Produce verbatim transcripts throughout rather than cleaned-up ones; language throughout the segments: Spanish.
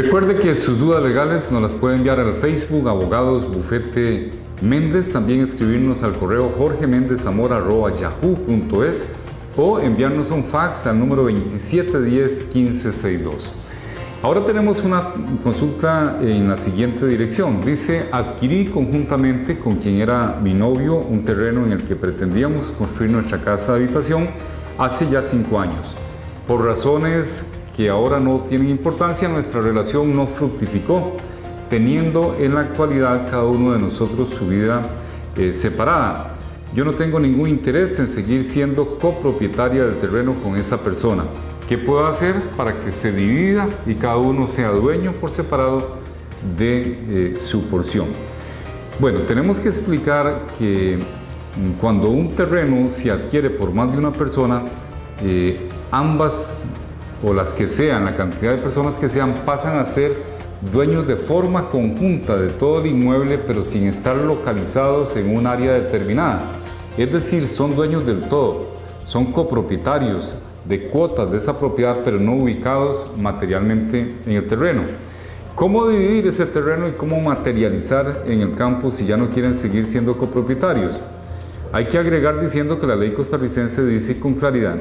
Recuerde que sus dudas legales nos las puede enviar al Facebook Abogados Bufete Méndez, también escribirnos al correo jorge méndez zamora arroba yahoo punto es o enviarnos un fax al número veintisiete diez quince sesenta y dos. Ahora tenemos una consulta en la siguiente dirección. Dice: adquirí conjuntamente con quien era mi novio un terreno en el que pretendíamos construir nuestra casa de habitación hace ya cinco años. Por razones que ahora no tienen importancia, nuestra relación no fructificó, teniendo en la actualidad cada uno de nosotros su vida eh, separada. Yo no tengo ningún interés en seguir siendo copropietaria del terreno con esa persona. ¿Qué puedo hacer para que se divida y cada uno sea dueño por separado de eh, su porción? Bueno, tenemos que explicar que cuando un terreno se adquiere por más de una persona, eh, ambas, o las que sean, la cantidad de personas que sean, pasan a ser dueños de forma conjunta de todo el inmueble, pero sin estar localizados en un área determinada. Es decir, son dueños del todo, son copropietarios de cuotas de esa propiedad, pero no ubicados materialmente en el terreno. ¿Cómo dividir ese terreno y cómo materializar en el campo si ya no quieren seguir siendo copropietarios? Hay que agregar diciendo que la ley costarricense dice con claridad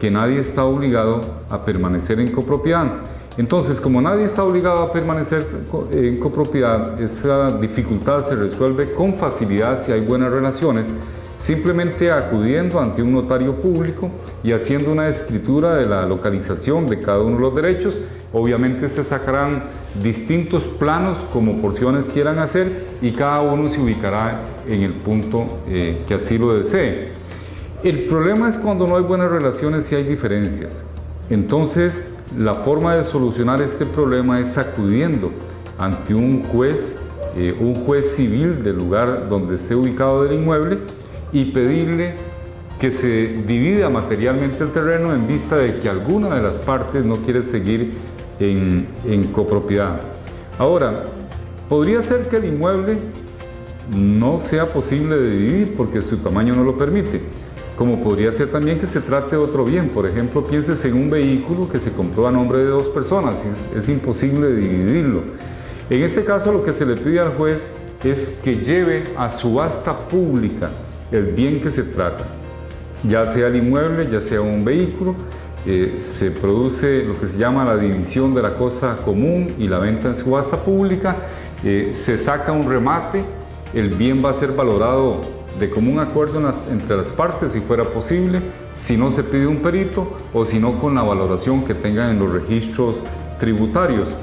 que nadie está obligado a permanecer en copropiedad. Entonces, como nadie está obligado a permanecer en copropiedad, esa dificultad se resuelve con facilidad si hay buenas relaciones, simplemente acudiendo ante un notario público y haciendo una escritura de la localización de cada uno de los derechos. Obviamente se sacarán distintos planos como porciones quieran hacer y cada uno se ubicará en el punto eh, que así lo desee. El problema es cuando no hay buenas relaciones y hay diferencias. Entonces, la forma de solucionar este problema es acudiendo ante un juez, eh, un juez civil del lugar donde esté ubicado el inmueble, y pedirle que se divida materialmente el terreno en vista de que alguna de las partes no quiere seguir en, en copropiedad. Ahora, podría ser que el inmueble no sea posible de dividir porque su tamaño no lo permite. Como podría ser también que se trate de otro bien. Por ejemplo, pienses en un vehículo que se compró a nombre de dos personas. Es, es imposible dividirlo. En este caso, lo que se le pide al juez es que lleve a subasta pública el bien que se trata. Ya sea el inmueble, ya sea un vehículo, eh, se produce lo que se llama la división de la cosa común y la venta en subasta pública. Eh, se saca un remate, el bien va a ser valorado de común acuerdo en las, entre las partes si fuera posible, si no se pide un perito o si no con la valoración que tengan en los registros tributarios.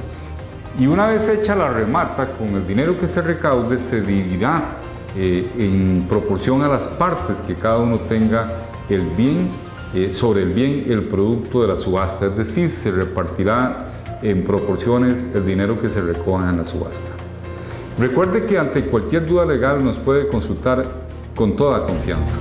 Y una vez hecha la remata, con el dinero que se recaude se dividirá eh, en proporción a las partes que cada uno tenga el bien, eh, sobre el bien el producto de la subasta, es decir, se repartirá en proporciones el dinero que se recoja en la subasta. Recuerde que ante cualquier duda legal nos puede consultar con toda confianza.